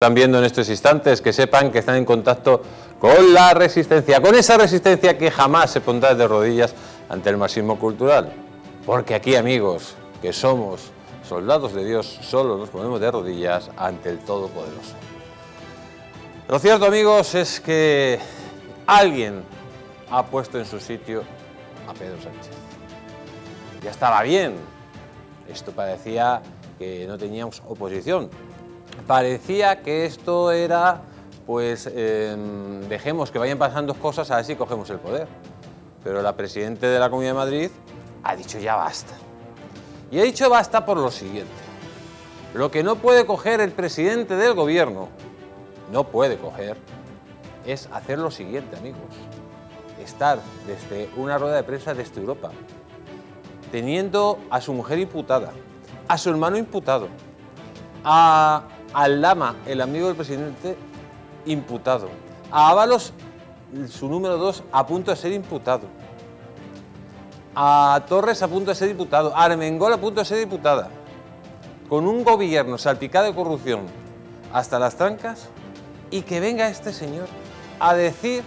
Están viendo en estos instantes, que sepan que están en contacto con la resistencia, con esa resistencia que jamás se pondrá de rodillas ante el marxismo cultural, porque aquí, amigos, que somos soldados de Dios, solo nos ponemos de rodillas ante el Todopoderoso. Lo cierto, amigos, es que alguien ha puesto en su sitio a Pedro Sánchez. Ya estaba bien, esto parecía que no teníamos oposición. Parecía que esto era, pues, dejemos que vayan pasando cosas, a ver si cogemos el poder. Pero la presidenta de la Comunidad de Madrid ha dicho ya basta. Y ha dicho basta por lo siguiente. Lo que no puede coger el presidente del gobierno, no puede coger, es hacer lo siguiente, amigos. Estar desde una rueda de prensa desde Europa, teniendo a su mujer imputada, a su hermano imputado, a Aldama, el amigo del presidente, imputado. A Ábalos, su número 2, a punto de ser imputado. A Torres, a punto de ser diputado. A Armengol, a punto de ser diputada. Con un gobierno salpicado de corrupción hasta las trancas, y que venga este señor a decir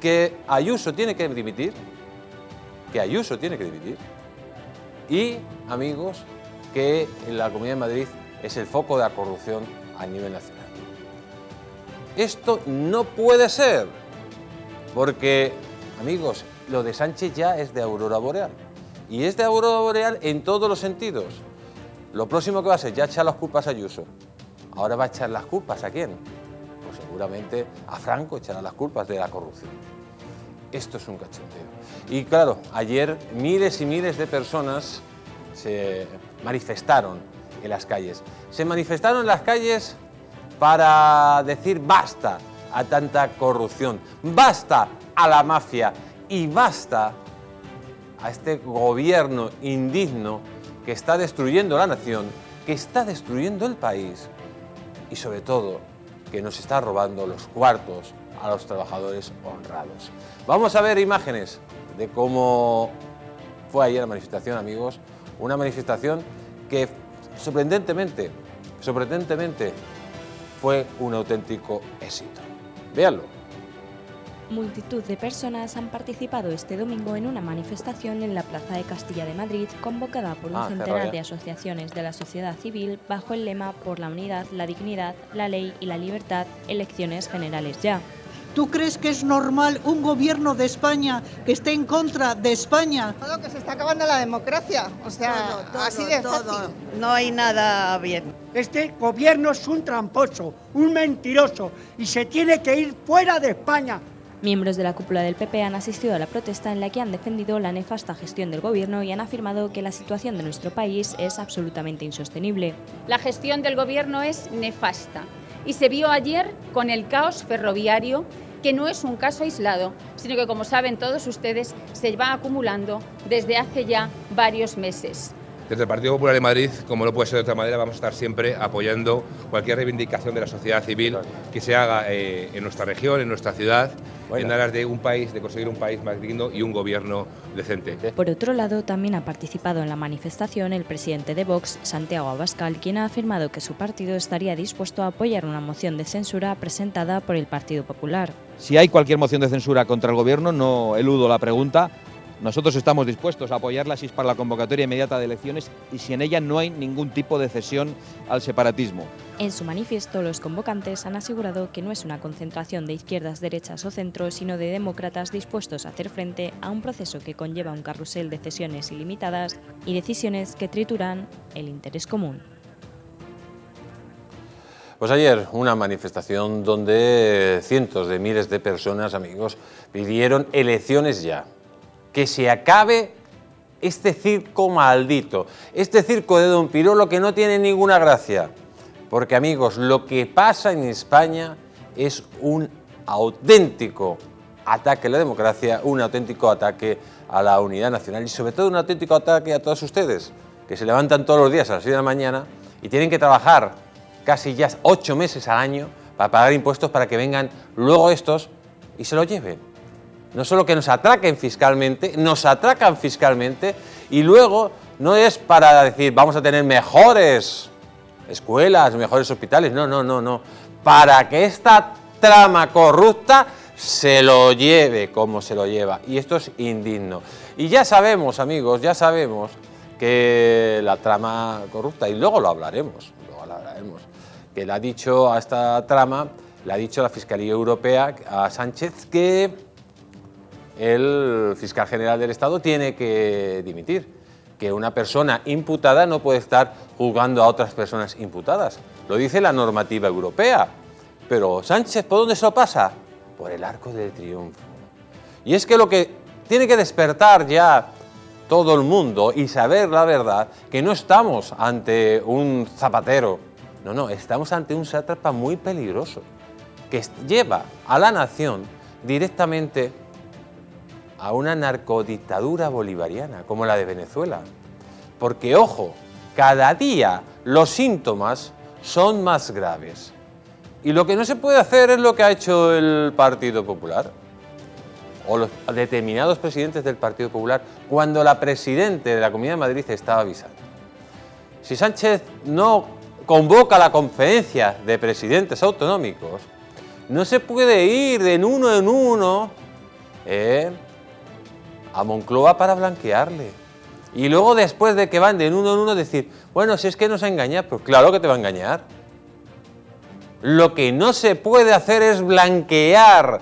que Ayuso tiene que dimitir, que Ayuso tiene que dimitir, y, amigos, que la Comunidad de Madrid es el foco de la corrupción a nivel nacional. Esto no puede ser, porque, amigos, lo de Sánchez ya es de Aurora Boreal, y es de Aurora Boreal en todos los sentidos. Lo próximo que va a hacer, ya echar las culpas a Ayuso. Ahora va a echar las culpas, ¿a quién? Pues seguramente a Franco echará las culpas de la corrupción. Esto es un cachondeo. Y claro, ayer miles y miles de personas se manifestaron en las calles. Se manifestaron en las calles para decir basta a tanta corrupción, basta a la mafia y basta a este gobierno indigno que está destruyendo la nación, que está destruyendo el país y sobre todo que nos está robando los cuartos a los trabajadores honrados. Vamos a ver imágenes de cómo fue ayer la manifestación, amigos, una manifestación que sorprendentemente fue un auténtico éxito. Véanlo. Multitud de personas han participado este domingo en una manifestación en la Plaza de Castilla de Madrid, convocada por un centenar de asociaciones de la sociedad civil bajo el lema Por la unidad, la dignidad, la ley y la libertad, elecciones generales ya. ¿Tú crees que es normal un gobierno de España que esté en contra de España? Todo que se está acabando la democracia, o sea, todo, así de todo. Fácil. No hay nada bien. Este gobierno es un tramposo, un mentiroso y se tiene que ir fuera de España. Miembros de la cúpula del PP han asistido a la protesta en la que han defendido la nefasta gestión del gobierno y han afirmado que la situación de nuestro país es absolutamente insostenible. La gestión del gobierno es nefasta y se vio ayer con el caos ferroviario, que no es un caso aislado, sino que, como saben todos ustedes, se va acumulando desde hace ya varios meses. Desde el Partido Popular de Madrid, como no puede ser de otra manera, vamos a estar siempre apoyando cualquier reivindicación de la sociedad civil que se haga en nuestra región, en nuestra ciudad, en aras de un país, de conseguir un país más digno y un gobierno decente. Por otro lado, también ha participado en la manifestación el presidente de Vox, Santiago Abascal, quien ha afirmado que su partido estaría dispuesto a apoyar una moción de censura presentada por el Partido Popular. Si hay cualquier moción de censura contra el gobierno, no eludo la pregunta. Nosotros estamos dispuestos a apoyarla si es para la convocatoria inmediata de elecciones y si en ella no hay ningún tipo de cesión al separatismo. En su manifiesto, los convocantes han asegurado que no es una concentración de izquierdas, derechas o centro, sino de demócratas dispuestos a hacer frente a un proceso que conlleva un carrusel de cesiones ilimitadas y decisiones que trituran el interés común. Pues ayer una manifestación donde cientos de miles de personas, amigos, pidieron elecciones ya. Que se acabe este circo maldito, este circo de Don Pirolo que no tiene ninguna gracia. Porque, amigos, lo que pasa en España es un auténtico ataque a la democracia, un auténtico ataque a la unidad nacional y sobre todo un auténtico ataque a todos ustedes, que se levantan todos los días a las 6 de la mañana y tienen que trabajar casi ya 8 meses al año para pagar impuestos para que vengan luego estos y se lo lleven. No solo que nos atracan fiscalmente y luego no es para decir vamos a tener mejores escuelas, mejores hospitales, no. Para que esta trama corrupta se lo lleve como se lo lleva. Y esto es indigno. Y ya sabemos, amigos, ya sabemos que la trama corrupta, y luego lo hablaremos, que le ha dicho a esta trama, le ha dicho la Fiscalía Europea a Sánchez que el Fiscal General del Estado tiene que dimitir, que una persona imputada no puede estar juzgando a otras personas imputadas. Lo dice la normativa europea. Pero Sánchez, ¿por dónde se lo pasa? Por el arco del triunfo. Y es que lo que tiene que despertar ya todo el mundo y saber la verdad, que no estamos ante un zapatero, no, estamos ante un sátrapa muy peligroso, que lleva a la nación directamente a una narcodictadura bolivariana, como la de Venezuela. Porque, ojo, cada día los síntomas son más graves. Y lo que no se puede hacer es lo que ha hecho el Partido Popular o los determinados presidentes del Partido Popular cuando la presidenta de la Comunidad de Madrid estaba avisando. Si Sánchez no convoca la conferencia de presidentes autonómicos, no se puede ir de uno en uno a Moncloa para blanquearle. Y luego, después de que van de uno en uno, decir, bueno, si es que nos ha engañado, pues claro que te va a engañar. Lo que no se puede hacer es blanquear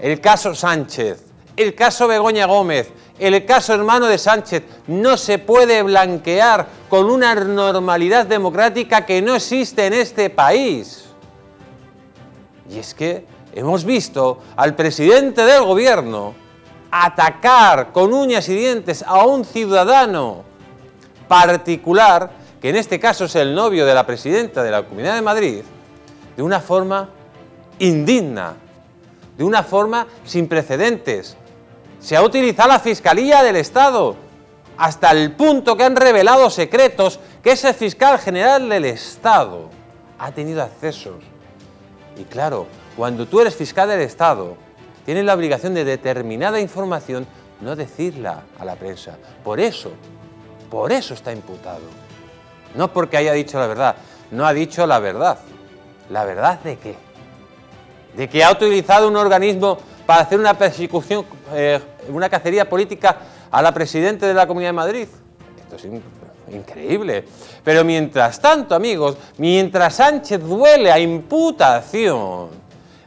el caso Sánchez, el caso Begoña Gómez, el caso hermano de Sánchez. No se puede blanquear con una normalidad democrática que no existe en este país. Y es que hemos visto al presidente del gobierno atacar con uñas y dientes a un ciudadano particular, que en este caso es el novio de la presidenta de la Comunidad de Madrid, de una forma indigna, de una forma sin precedentes. Se ha utilizado la Fiscalía del Estado, hasta el punto que han revelado secretos que ese Fiscal General del Estado ha tenido accesos. Y claro, cuando tú eres Fiscal del Estado, tienes la obligación de determinada información no decirla a la prensa. Por eso está imputado. No porque haya dicho la verdad, no ha dicho la verdad. ¿La verdad de qué? De que ha utilizado un organismo para hacer una persecución, una cacería política a la presidenta de la Comunidad de Madrid. Esto es increíble. Pero mientras tanto, amigos, mientras Sánchez duele a imputación,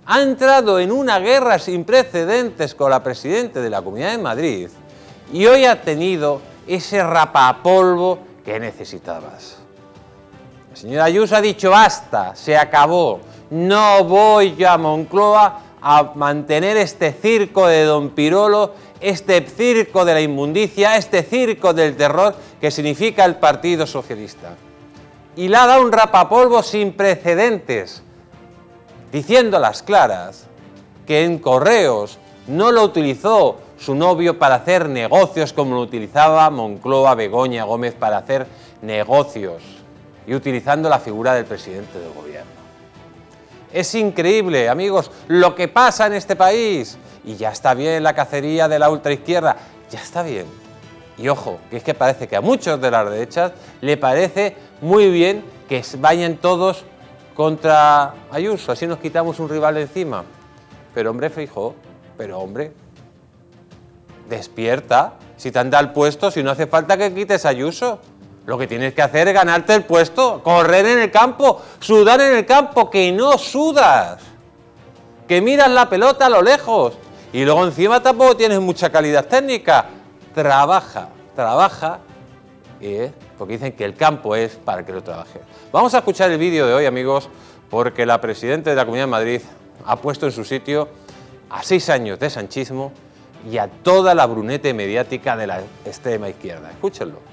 ha entrado en una guerra sin precedentes con la presidenta de la Comunidad de Madrid y hoy ha tenido ese rapapolvo que necesitabas. La señora Ayuso ha dicho basta, se acabó, no voy a Moncloa a mantener este circo de Don Pirolo, este circo de la inmundicia, este circo del terror que significa el Partido Socialista. Y le ha dado un rapapolvo sin precedentes, diciendo a las claras que en correos no lo utilizó su novio para hacer negocios como lo utilizaba Moncloa Begoña Gómez para hacer negocios, y utilizando la figura del presidente del gobierno. Es increíble, amigos, lo que pasa en este país. Y ya está bien la cacería de la ultraizquierda, ya está bien. Y ojo, que es que parece que a muchos de las derechas le parece muy bien que vayan todos contra Ayuso, así nos quitamos un rival de encima. Pero hombre, Feijóo, pero hombre, despierta. Si te han dado el puesto, si no hace falta que quites a Ayuso. Lo que tienes que hacer es ganarte el puesto, correr en el campo, sudar en el campo, que no sudas, que miras la pelota a lo lejos. Y luego encima tampoco tienes mucha calidad técnica. Trabaja, porque dicen que el campo es para que lo trabajes. Vamos a escuchar el vídeo de hoy, amigos, porque la presidenta de la Comunidad de Madrid ha puesto en su sitio a 6 años de sanchismo y a toda la brunete mediática de la extrema izquierda. Escúchenlo.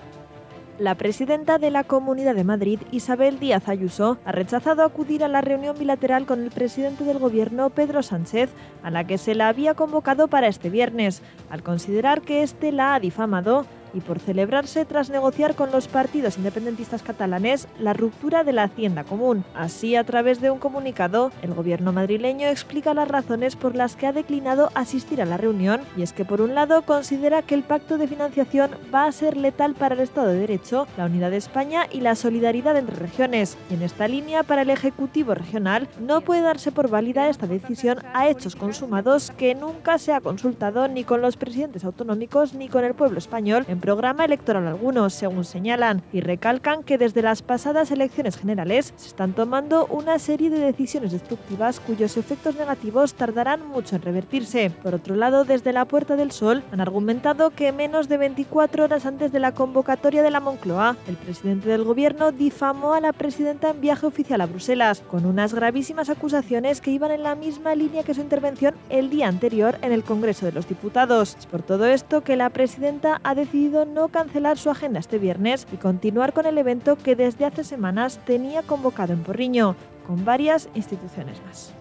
La presidenta de la Comunidad de Madrid, Isabel Díaz Ayuso, ha rechazado acudir a la reunión bilateral con el presidente del Gobierno, Pedro Sánchez, a la que se la había convocado para este viernes, al considerar que este la ha difamado y por celebrarse tras negociar con los partidos independentistas catalanes la ruptura de la Hacienda Común. Así, a través de un comunicado, el gobierno madrileño explica las razones por las que ha declinado asistir a la reunión, y es que por un lado considera que el pacto de financiación va a ser letal para el Estado de Derecho, la unidad de España y la solidaridad entre regiones, y en esta línea para el Ejecutivo regional no puede darse por válida esta decisión a hechos consumados que nunca se ha consultado ni con los presidentes autonómicos ni con el pueblo español en programa electoral alguno, según señalan, y recalcan que desde las pasadas elecciones generales se están tomando una serie de decisiones destructivas cuyos efectos negativos tardarán mucho en revertirse. Por otro lado, desde la Puerta del Sol han argumentado que menos de 24 horas antes de la convocatoria de la Moncloa, el presidente del gobierno difamó a la presidenta en viaje oficial a Bruselas, con unas gravísimas acusaciones que iban en la misma línea que su intervención el día anterior en el Congreso de los Diputados. Es por todo esto que la presidenta ha decidido no cancelar su agenda este viernes y continuar con el evento que desde hace semanas tenía convocado en Porriño, con varias instituciones más.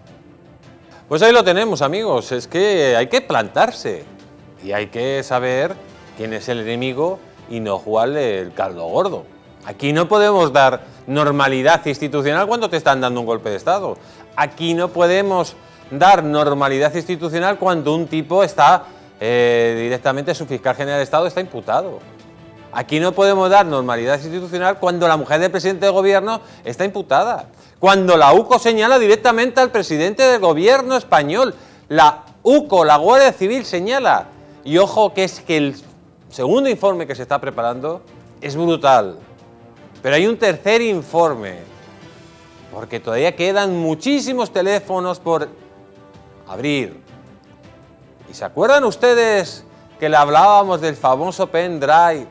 Pues ahí lo tenemos, amigos, es que hay que plantarse y hay que saber quién es el enemigo y no jugarle el caldo gordo. Aquí no podemos dar normalidad institucional cuando te están dando un golpe de Estado. Aquí no podemos dar normalidad institucional cuando un tipo está directamente, su fiscal general del Estado está imputado. Aquí no podemos dar normalidad institucional cuando la mujer del presidente del gobierno está imputada. Cuando la UCO señala directamente al presidente del gobierno español. La UCO, la Guardia Civil, señala. Y ojo, que es que el segundo informe que se está preparando es brutal. Pero hay un tercer informe, porque todavía quedan muchísimos teléfonos por abrir. ¿Y se acuerdan ustedes que le hablábamos del famoso pendrive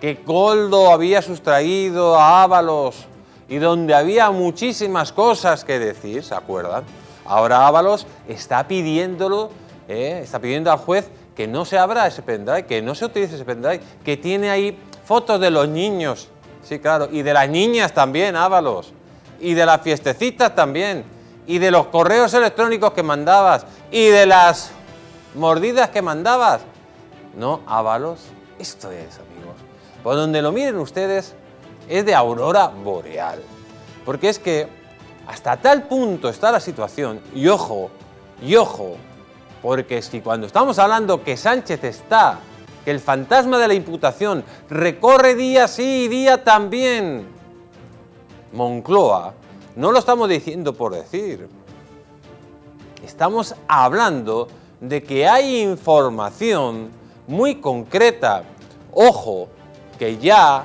que Koldo había sustraído a Ábalos y donde había muchísimas cosas que decir? ¿Se acuerdan? Ahora Ábalos está pidiendo al juez que no se abra ese pendrive, que no se utilice ese pendrive, que tiene ahí fotos de los niños, sí, claro, y de las niñas también, Ábalos, y de las fiestecitas también, y de los correos electrónicos que mandabas, y de las mordidas que mandabas. No, Ábalos, esto es, amigos, por donde lo miren ustedes, es de Aurora Boreal, porque es que hasta tal punto está la situación, y ojo, porque si cuando estamos hablando que Sánchez está, que el fantasma de la imputación recorre día sí y día también Moncloa, no lo estamos diciendo por decir. Estamos hablando de que hay información muy concreta. Ojo, que ya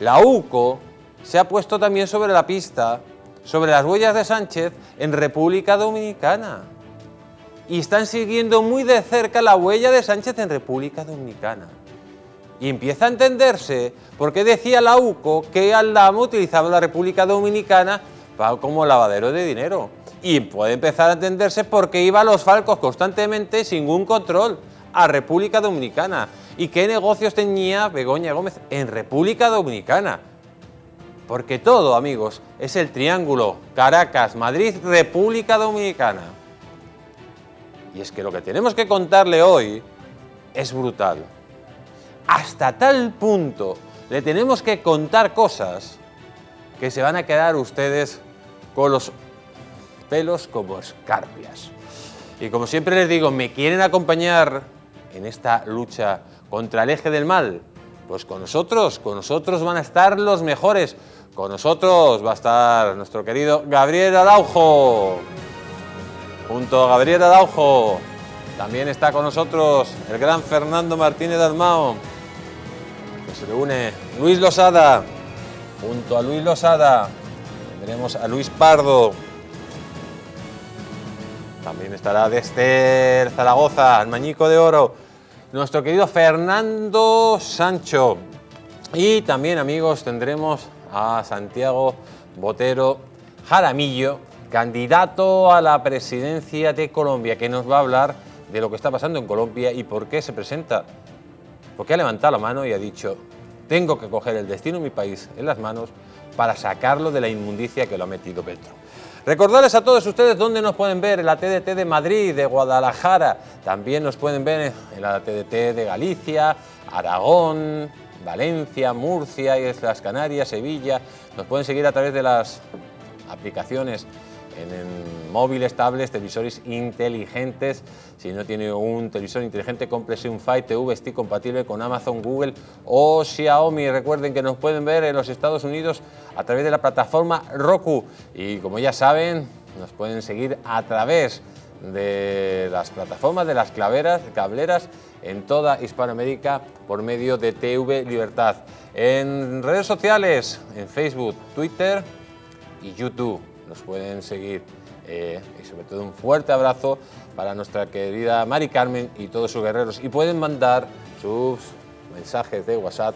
la UCO se ha puesto también sobre la pista, sobre las huellas de Sánchez en República Dominicana. Y están siguiendo muy de cerca la huella de Sánchez en República Dominicana. Y empieza a entenderse por qué decía la UCO que Aldama utilizaba la República Dominicana como lavadero de dinero. Y puede empezar a entenderse por qué iba a los Falcos constantemente sin ningún control a República Dominicana. Y qué negocios tenía Begoña Gómez en República Dominicana. Porque todo, amigos, es el triángulo Caracas, Madrid, República Dominicana. Y es que lo que tenemos que contarle hoy es brutal. Hasta tal punto le tenemos que contar cosas que se van a quedar ustedes con los pelos como escarpias. Y como siempre les digo, ¿me quieren acompañar en esta lucha contra el eje del mal? Pues con nosotros van a estar los mejores. Con nosotros va a estar nuestro querido Gabriel Araujo. Junto a Gabriel Araujo también está con nosotros el gran Fernando Martínez Dalmao, que se reúne Luis Losada. Junto a Luis Losada tendremos a Luis Pardo. También estará desde Zaragoza, el Mañico de Oro, nuestro querido Fernando Sancho. Y también, amigos, tendremos a Santiago Botero Jaramillo, candidato a la presidencia de Colombia, que nos va a hablar de lo que está pasando en Colombia y por qué se presenta, porque ha levantado la mano y ha dicho: tengo que coger el destino de mi país en las manos para sacarlo de la inmundicia que lo ha metido Petro. Recordarles a todos ustedes dónde nos pueden ver: en la TDT de Madrid, de Guadalajara, también nos pueden ver en la TDT de Galicia, Aragón, Valencia, Murcia, Islas Canarias, Sevilla. Nos pueden seguir a través de las aplicaciones en móviles, tablets, televisores inteligentes. Si no tiene un televisor inteligente, cómprese un Fire TV Stick compatible con Amazon, Google o Xiaomi. Recuerden que nos pueden ver en los Estados Unidos a través de la plataforma Roku. Y como ya saben, nos pueden seguir a través de las plataformas, de las cableras en toda Hispanoamérica por medio de TV Libertad. En redes sociales, en Facebook, Twitter y YouTube. Nos pueden seguir y sobre todo un fuerte abrazo para nuestra querida Mari Carmen y todos sus guerreros. Y pueden mandar sus mensajes de WhatsApp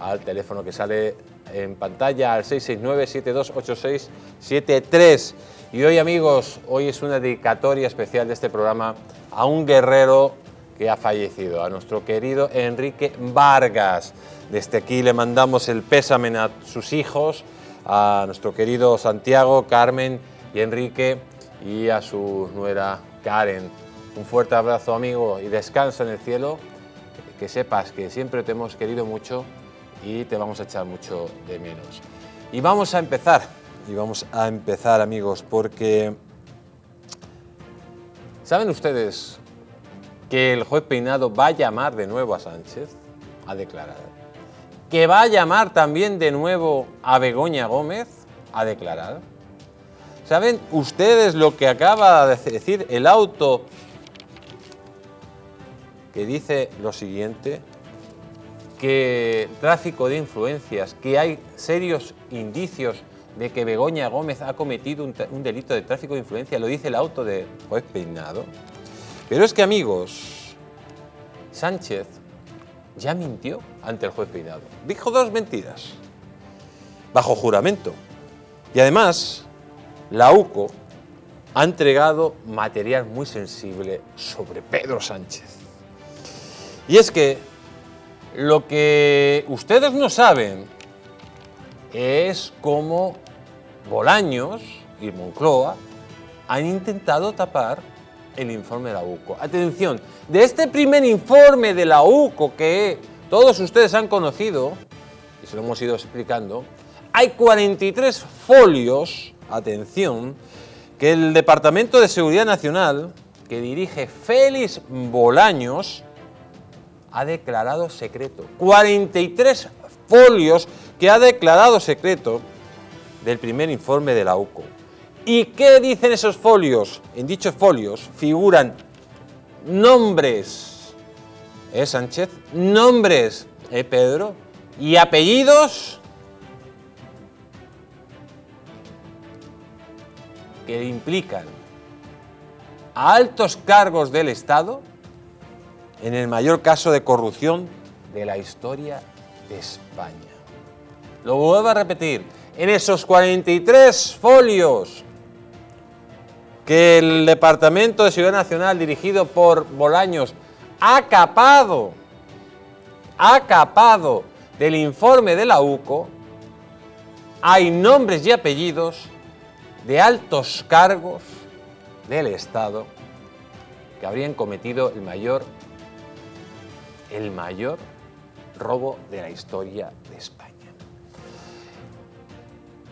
al teléfono que sale en pantalla, al 669-728673. Y hoy, amigos, hoy es una dedicatoria especial de este programa a un guerrero que ha fallecido, a nuestro querido Enrique Vargas. Desde aquí le mandamos el pésame a sus hijos, a nuestro querido Santiago, Carmen y Enrique, y a su nuera Karen. Un fuerte abrazo, amigo, y descansa en el cielo, que sepas que siempre te hemos querido mucho y te vamos a echar mucho de menos. Y vamos a empezar, amigos, porque ¿saben ustedes que el juez Peinado va a llamar de nuevo a Sánchez a declarar? Que va a llamar también de nuevo a Begoña Gómez a declarar. ¿Saben ustedes lo que acaba de decir el auto? Que dice lo siguiente, que tráfico de influencias, que hay serios indicios de que Begoña Gómez ha cometido un delito de tráfico de influencias, lo dice el auto de juez Peinado. Pero es que, amigos, Sánchez ya mintió ante el juez Peinado. Dijo dos mentiras, bajo juramento. Y además, la UCO ha entregado material muy sensible sobre Pedro Sánchez. Y es que lo que ustedes no saben es cómo Bolaños y Moncloa han intentado tapar el informe de la UCO. Atención, de este primer informe de la UCO que todos ustedes han conocido, y se lo hemos ido explicando, hay 43 folios, atención, que el Departamento de Seguridad Nacional, que dirige Félix Bolaños, ha declarado secreto. 43 folios que ha declarado secreto del primer informe de la UCO. ¿Y qué dicen esos folios? En dichos folios figuran nombres, Sánchez, nombres, Pedro, y apellidos que implican a altos cargos del Estado en el mayor caso de corrupción de la historia de España. Lo vuelvo a repetir, en esos 43 folios que el Departamento de Seguridad Nacional, dirigido por Bolaños, ha capado del informe de la UCO, hay nombres y apellidos de altos cargos del Estado que habrían cometido el mayor robo de la historia de España.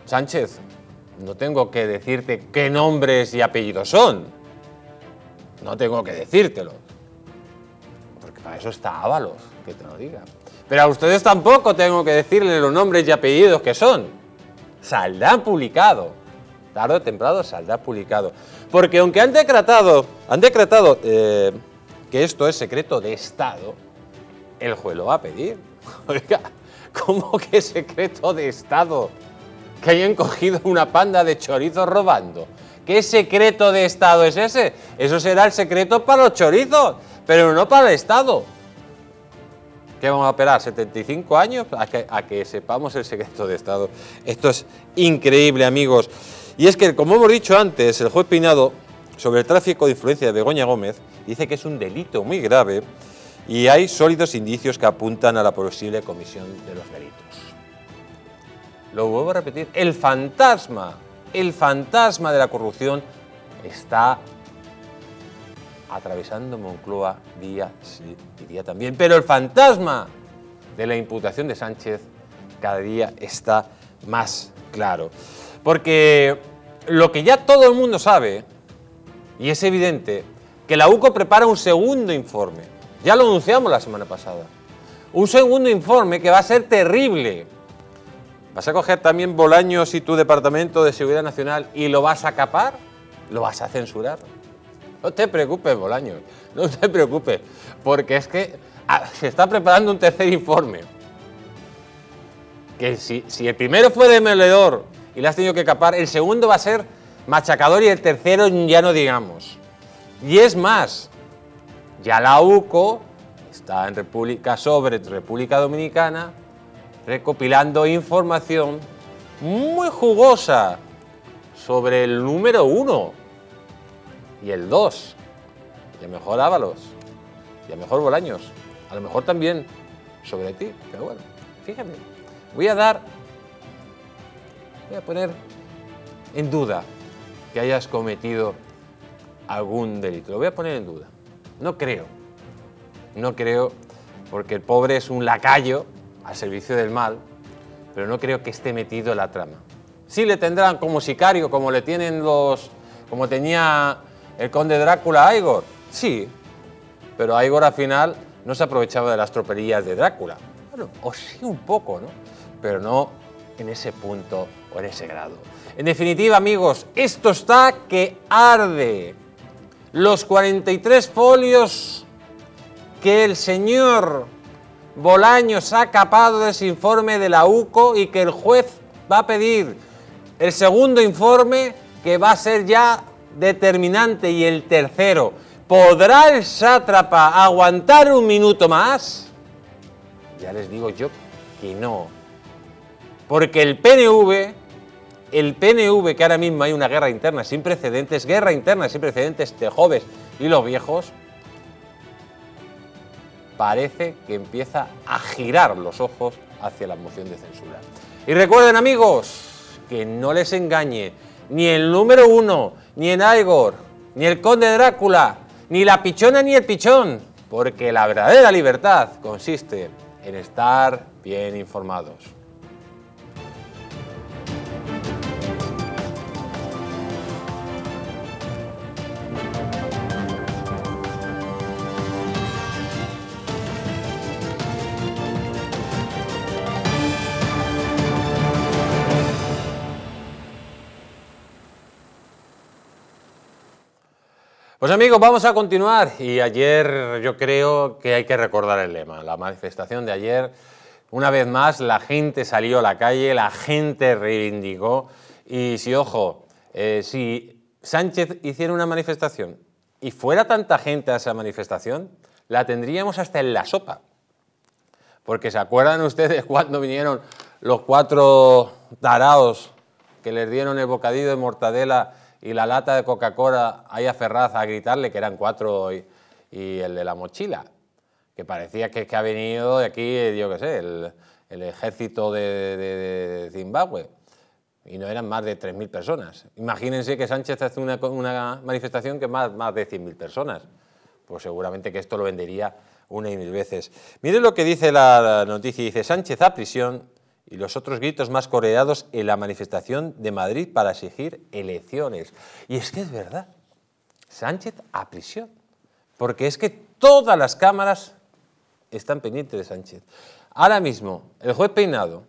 Sánchez, no tengo que decirte qué nombres y apellidos son. No tengo que decírtelo. Porque para eso está Ábalos, que te lo diga. Pero a ustedes tampoco tengo que decirles los nombres y apellidos que son. Saldrán publicado. Tarde o temprano saldrá publicado. Porque aunque han decretado que esto es secreto de Estado, el juez lo va a pedir. Oiga, ¿cómo que es secreto de Estado? Que hayan cogido una panda de chorizos robando. ¿Qué secreto de Estado es ese? Eso será el secreto para los chorizos, pero no para el Estado. ¿Qué vamos a esperar? ¿75 años? A que sepamos el secreto de Estado. Esto es increíble, amigos. Y es que, como hemos dicho antes, el juez Peinado, sobre el tráfico de influencia de Begoña Gómez, dice que es un delito muy grave y hay sólidos indicios que apuntan a la posible comisión de los delitos. Lo vuelvo a repetir, el fantasma de la corrupción está atravesando Moncloa día sí y día también. Pero el fantasma de la imputación de Sánchez cada día está más claro. Porque lo que ya todo el mundo sabe, y es evidente, que la UCO prepara un segundo informe. Ya lo anunciamos la semana pasada. Un segundo informe que va a ser terrible. ¿Vas a coger también Bolaños y tu Departamento de Seguridad Nacional y lo vas a capar? ¿Lo vas a censurar? No te preocupes, Bolaños, no te preocupes, porque es que se está preparando un tercer informe. Que si el primero fue demoledor y lo has tenido que capar, el segundo va a ser machacador y el tercero ya no digamos. Y es más, ya la UCO está en República Dominicana recopilando información muy jugosa sobre el número 1 y el 2, y a lo mejor Ábalos, y a lo mejor Bolaños, a lo mejor también sobre ti, pero bueno, fíjate, voy a poner en duda que hayas cometido algún delito, lo voy a poner en duda, no creo, porque el pobre es un lacayo al servicio del mal, pero no creo que esté metido en la trama. Sí le tendrán como sicario, como tenía el conde Drácula a Igor, sí, pero a Igor al final no se aprovechaba de las tropelías de Drácula, bueno, o sí un poco, ¿no? Pero no en ese punto o en ese grado. En definitiva, amigos, esto está que arde. Los 43 folios que el señor Bolaños ha capado de ese informe de la UCO y que el juez va a pedir el segundo informe que va a ser ya determinante y el tercero. ¿Podrá el sátrapa aguantar un minuto más? Ya les digo yo que no. Porque el PNV que ahora mismo hay una guerra interna sin precedentes de jóvenes y los viejos, parece que empieza a girar los ojos hacia la moción de censura. Y recuerden, amigos, que no les engañe ni el número 1, ni en Igor, ni el conde Drácula, ni la pichona ni el pichón, porque la verdadera libertad consiste en estar bien informados. Pues amigos, vamos a continuar, y ayer yo creo que hay que recordar el lema, la manifestación de ayer. Una vez más la gente salió a la calle, la gente reivindicó, y si, ojo, si Sánchez hiciera una manifestación y fuera tanta gente a esa manifestación, la tendríamos hasta en la sopa, porque ¿se acuerdan ustedes cuando vinieron los 4 taraos que les dieron el bocadillo de mortadela y la lata de Coca-Cola ahí a Ferraz a gritarle que eran 4 y el de la mochila? Que parecía que ha venido de aquí, yo qué sé, el ejército de Zimbabue. Y no eran más de 3.000 personas. Imagínense que Sánchez hace una manifestación que más de 100.000 personas. Pues seguramente que esto lo vendería 1.000 veces. Miren lo que dice la noticia, dice: Sánchez a prisión y los otros gritos más coreados en la manifestación de Madrid para exigir elecciones. Y es que es verdad, Sánchez a prisión, porque es que todas las cámaras están pendientes de Sánchez. Ahora mismo el juez Peinado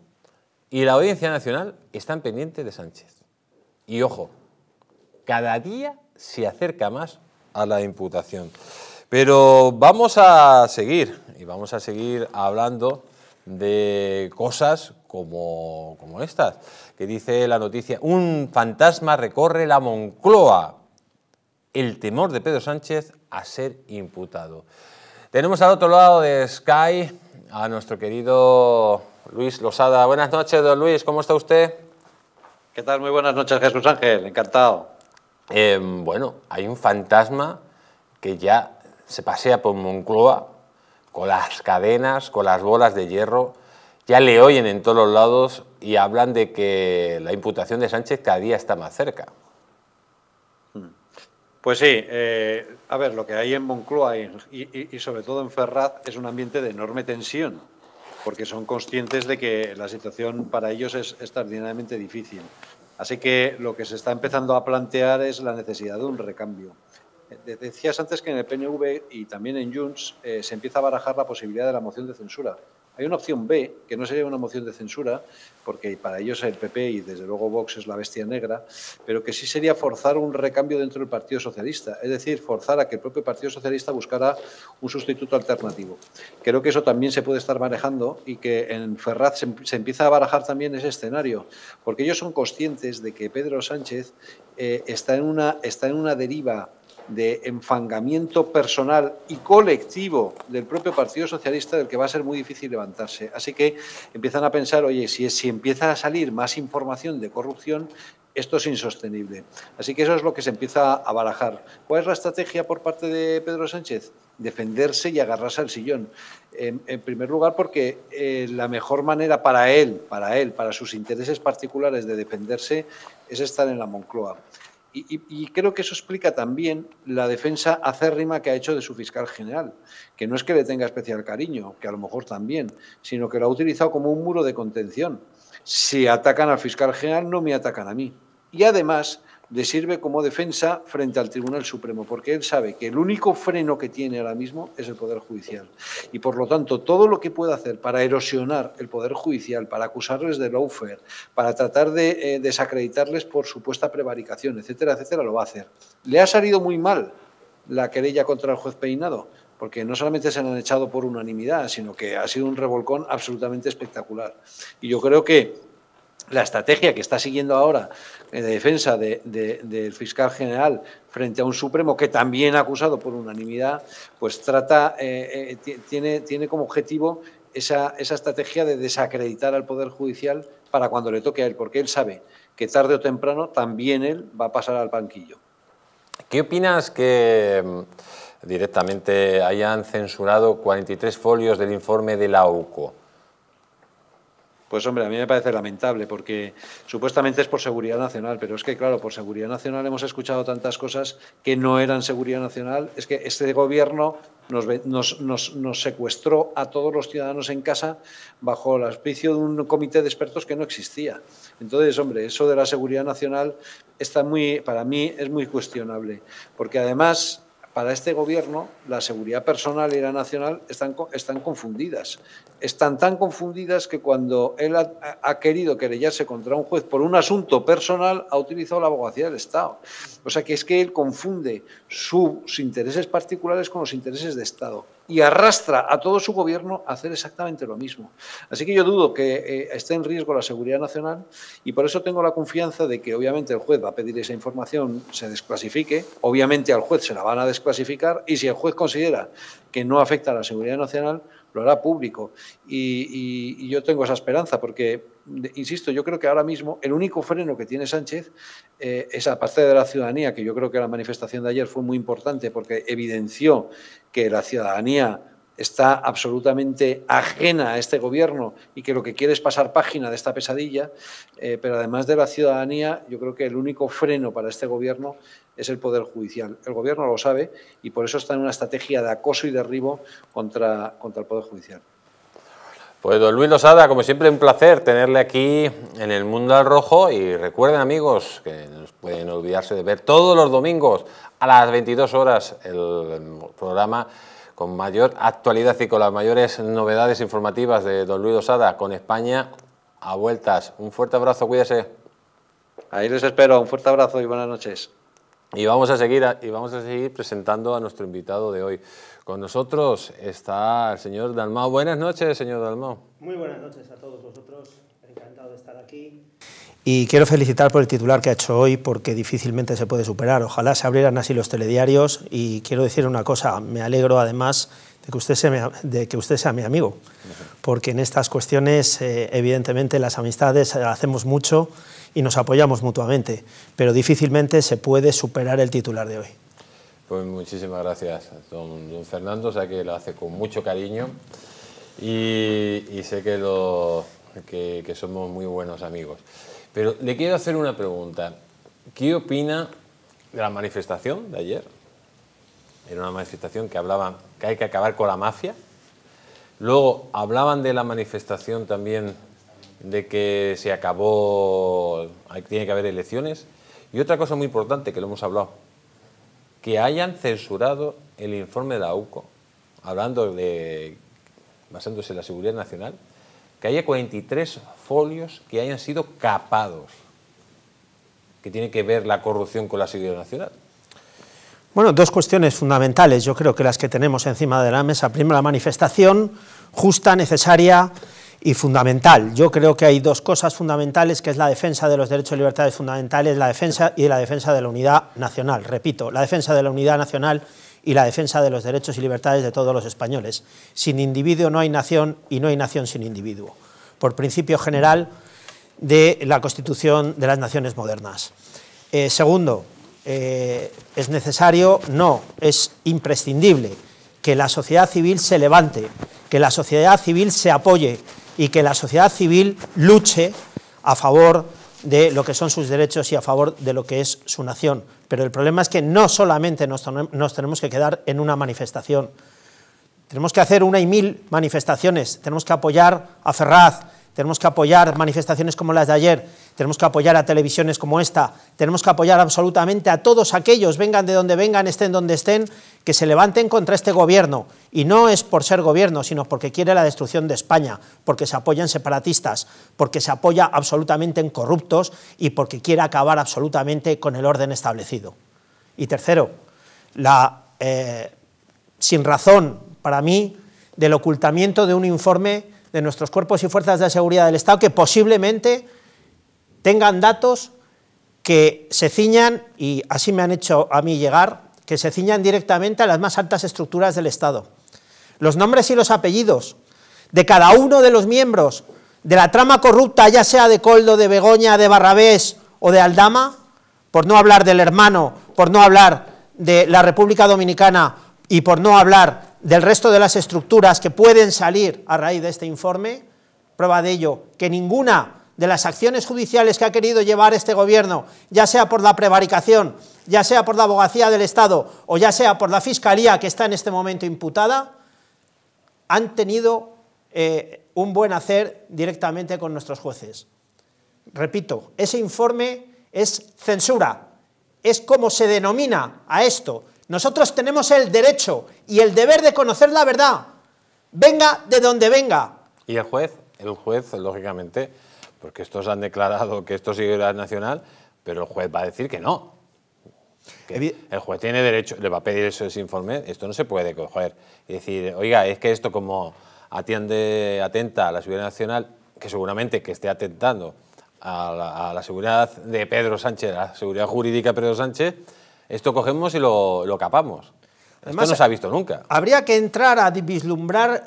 y la Audiencia Nacional están pendientes de Sánchez. Y ojo, cada día se acerca más a la imputación. Pero vamos a seguir, y vamos a seguir hablando de cosas como estas, que dice la noticia: un fantasma recorre la Moncloa, el temor de Pedro Sánchez a ser imputado. Tenemos al otro lado de Sky a nuestro querido Luis Losada. Buenas noches, don Luis, ¿cómo está usted? ¿Qué tal? Muy buenas noches, Jesús Ángel, encantado. Bueno, hay un fantasma que ya se pasea por Moncloa, con las cadenas, con las bolas de hierro, ya le oyen en todos los lados y hablan de que la imputación de Sánchez cada día está más cerca. Pues sí, a ver, lo que hay en Moncloa y sobre todo en Ferraz es un ambiente de enorme tensión. porque son conscientes de que la situación para ellos es extraordinariamente difícil. Así que lo que se está empezando a plantear es la necesidad de un recambio. Decías antes que en el PNV y también en Junts se empieza a barajar la posibilidad de la moción de censura. Hay una opción B, que no sería una moción de censura, porque para ellos el PP y desde luego Vox es la bestia negra, pero que sí sería forzar un recambio dentro del Partido Socialista, es decir, forzar a que el propio Partido Socialista buscara un sustituto alternativo. Creo que eso también se puede estar manejando y que en Ferraz se empieza a barajar también ese escenario, porque ellos son conscientes de que Pedro Sánchez está en una deriva de enfangamiento personal y colectivo del propio Partido Socialista, del que va a ser muy difícil levantarse. Así que empiezan a pensar, oye, si empieza a salir más información de corrupción, esto es insostenible. Así que eso es lo que se empieza a barajar. ¿Cuál es la estrategia por parte de Pedro Sánchez? Defenderse y agarrarse al sillón. En primer lugar, porque la mejor manera para sus intereses particulares de defenderse, es estar en la Moncloa. Y creo que eso explica también la defensa acérrima que ha hecho de su fiscal general, que no es que le tenga especial cariño, que a lo mejor también, sino que lo ha utilizado como un muro de contención. Si atacan al fiscal general, no me atacan a mí. Y además le sirve como defensa frente al Tribunal Supremo, porque él sabe que el único freno que tiene ahora mismo es el Poder Judicial. Y, por lo tanto, todo lo que pueda hacer para erosionar el Poder Judicial, para acusarles de lawfare, para tratar de desacreditarles por supuesta prevaricación, etcétera, etcétera, lo va a hacer. Le ha salido muy mal la querella contra el juez Peinado, porque no solamente se la han echado por unanimidad, sino que ha sido un revolcón absolutamente espectacular. Y yo creo que la estrategia que está siguiendo ahora de defensa del fiscal general frente a un Supremo que también ha acusado por unanimidad, pues trata tiene como objetivo esa estrategia de desacreditar al Poder Judicial para cuando le toque a él, porque él sabe que tarde o temprano también él va a pasar al banquillo. ¿Qué opinas que directamente hayan censurado 43 folios del informe de la UCO? Pues, hombre, a mí me parece lamentable porque supuestamente es por seguridad nacional, pero es que, claro, por seguridad nacional hemos escuchado tantas cosas que no eran seguridad nacional. Es que este gobierno nos secuestró a todos los ciudadanos en casa bajo el auspicio de un comité de expertos que no existía. Entonces, hombre, eso de la seguridad nacional para mí es muy cuestionable, porque además, para este gobierno, la seguridad personal y la nacional están confundidas. Están tan confundidas que cuando él ha querido querellarse contra un juez por un asunto personal, ha utilizado la abogacía del Estado. O sea, que es que él confunde sus intereses particulares con los intereses de Estado y arrastra a todo su gobierno a hacer exactamente lo mismo. Así que yo dudo que esté en riesgo la seguridad nacional y por eso tengo la confianza de que obviamente el juez va a pedir esa información, se desclasifique, obviamente al juez se la van a desclasificar y si el juez considera que no afecta a la seguridad nacional, lo hará público. Y yo tengo esa esperanza porque, insisto, yo creo que ahora mismo el único freno que tiene Sánchez es, aparte de la ciudadanía, que yo creo que la manifestación de ayer fue muy importante porque evidenció que la ciudadanía está absolutamente ajena a este gobierno y que lo que quiere es pasar página de esta pesadilla, pero además de la ciudadanía, yo creo que el único freno para este gobierno es el Poder Judicial. El gobierno lo sabe y por eso está en una estrategia de acoso y derribo contra el Poder Judicial. Pues don Luis Losada, como siempre un placer tenerle aquí en el Mundo al Rojo y recuerden amigos que no pueden olvidarse de ver todos los domingos a las 22 horas el programa con mayor actualidad y con las mayores novedades informativas de don Luis Losada, con España a vueltas. Un fuerte abrazo, cuídese. Ahí les espero, un fuerte abrazo y buenas noches. Y vamos a seguir presentando a nuestro invitado de hoy. Con nosotros está el señor Dalmau. Buenas noches, señor Dalmau. Muy buenas noches a todos vosotros, encantado de estar aquí. Y quiero felicitar por el titular que ha hecho hoy, porque difícilmente se puede superar. Ojalá se abrieran así los telediarios. Y quiero decir una cosa, me alegro además de que usted sea mi amigo, porque en estas cuestiones, evidentemente, las amistades hacemos mucho y nos apoyamos mutuamente, pero difícilmente se puede superar el titular de hoy. Pues muchísimas gracias, don Fernando, o sea que lo hace con mucho cariño y sé que somos muy buenos amigos. Pero le quiero hacer una pregunta. ¿Qué opina de la manifestación de ayer? Era una manifestación que hablaba que hay que acabar con la mafia. Luego hablaban de la manifestación también, de que se acabó, tiene que haber elecciones. Y otra cosa muy importante que lo hemos hablado, que hayan censurado el informe de la UCO, hablando de, basándose en la seguridad nacional, que haya 43 folios que hayan sido capados, que tiene que ver la corrupción con la seguridad nacional. Bueno, dos cuestiones fundamentales, yo creo que las que tenemos encima de la mesa. Primero, la manifestación justa, necesaria y fundamental. Yo creo que hay dos cosas fundamentales, que es la defensa de los derechos y libertades fundamentales, la defensa y la defensa de la unidad nacional. Repito, la defensa de la unidad nacional y la defensa de los derechos y libertades de todos los españoles. Sin individuo no hay nación y no hay nación sin individuo, por principio general de la Constitución de las Naciones Modernas. Segundo, es necesario, no, es imprescindible que la sociedad civil se levante, que la sociedad civil se apoye y que la sociedad civil luche a favor de lo que son sus derechos y a favor de lo que es su nación. Pero el problema es que no solamente nos tenemos que quedar en una manifestación. Tenemos que hacer 1.000 manifestaciones, tenemos que apoyar a Ferraz, tenemos que apoyar manifestaciones como las de ayer, tenemos que apoyar a televisiones como esta, tenemos que apoyar absolutamente a todos aquellos, vengan de donde vengan, estén donde estén, que se levanten contra este gobierno, y no es por ser gobierno, sino porque quiere la destrucción de España, porque se apoyan separatistas, porque se apoya absolutamente en corruptos y porque quiere acabar absolutamente con el orden establecido. Y tercero, la sin razón, para mí, del ocultamiento de un informe de nuestros cuerpos y fuerzas de seguridad del Estado, que posiblemente tengan datos que se ciñan, y así me han hecho a mí llegar, que se ciñan directamente a las más altas estructuras del Estado. Los nombres y los apellidos de cada uno de los miembros de la trama corrupta, ya sea de Koldo, de Begoña, de Barrabés o de Aldama, por no hablar del hermano, por no hablar de la República Dominicana y por no hablar del resto de las estructuras que pueden salir a raíz de este informe, prueba de ello que ninguna de las acciones judiciales que ha querido llevar este gobierno, ya sea por la prevaricación, ya sea por la abogacía del Estado o ya sea por la fiscalía que está en este momento imputada, han tenido un buen hacer directamente con nuestros jueces. Repito, ese informe es censura, es como se denomina a esto. Nosotros tenemos el derecho y el deber de conocer la verdad, venga de donde venga. Y el juez, lógicamente, porque estos han declarado que esto sigue la nacional, pero el juez va a decir que no. Que el juez tiene derecho, le va a pedir ese informe, esto no se puede coger y decir, oiga, es que esto como atenta a la seguridad nacional, que seguramente que esté atentando a la seguridad de Pedro Sánchez, a la seguridad jurídica de Pedro Sánchez, esto cogemos y lo capamos. Además, esto no se ha visto nunca. Habría que entrar a vislumbrar,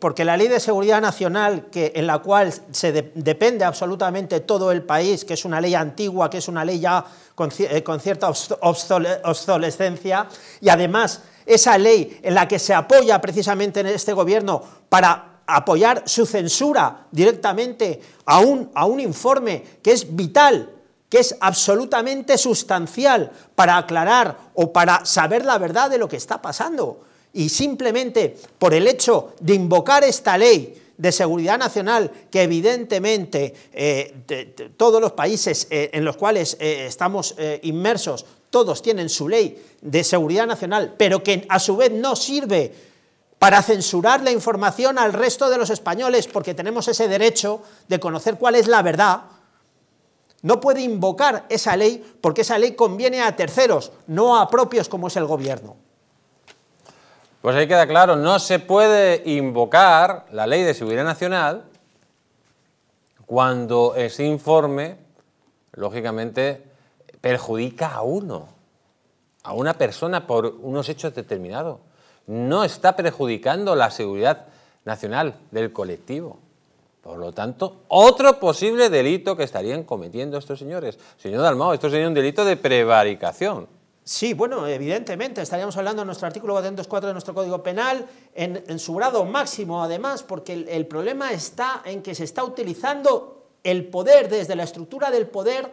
porque la Ley de Seguridad Nacional, en la cual se depende absolutamente todo el país, que es una ley antigua, que es una ley ya con cierta obsolescencia, y además esa ley en la que se apoya precisamente en este gobierno para apoyar su censura directamente a un informe que es vital, que es absolutamente sustancial para aclarar o para saber la verdad de lo que está pasando. Y simplemente por el hecho de invocar esta ley de seguridad nacional, que evidentemente todos los países en los cuales estamos inmersos, todos tienen su ley de seguridad nacional, pero que a su vez no sirve para censurar la información al resto de los españoles, porque tenemos ese derecho de conocer cuál es la verdad. No puede invocar esa ley porque esa ley conviene a terceros, no a propios como es el gobierno. Pues ahí queda claro, no se puede invocar la Ley de Seguridad Nacional cuando ese informe, lógicamente, perjudica a uno, a una persona por unos hechos determinados. No está perjudicando la seguridad nacional del colectivo. Por lo tanto, otro posible delito que estarían cometiendo estos señores. Señor Dalmao, esto sería un delito de prevaricación. Sí, bueno, evidentemente, estaríamos hablando en nuestro artículo 404 de nuestro Código Penal, en su grado máximo, además, porque el problema está en que se está utilizando el poder, desde la estructura del poder,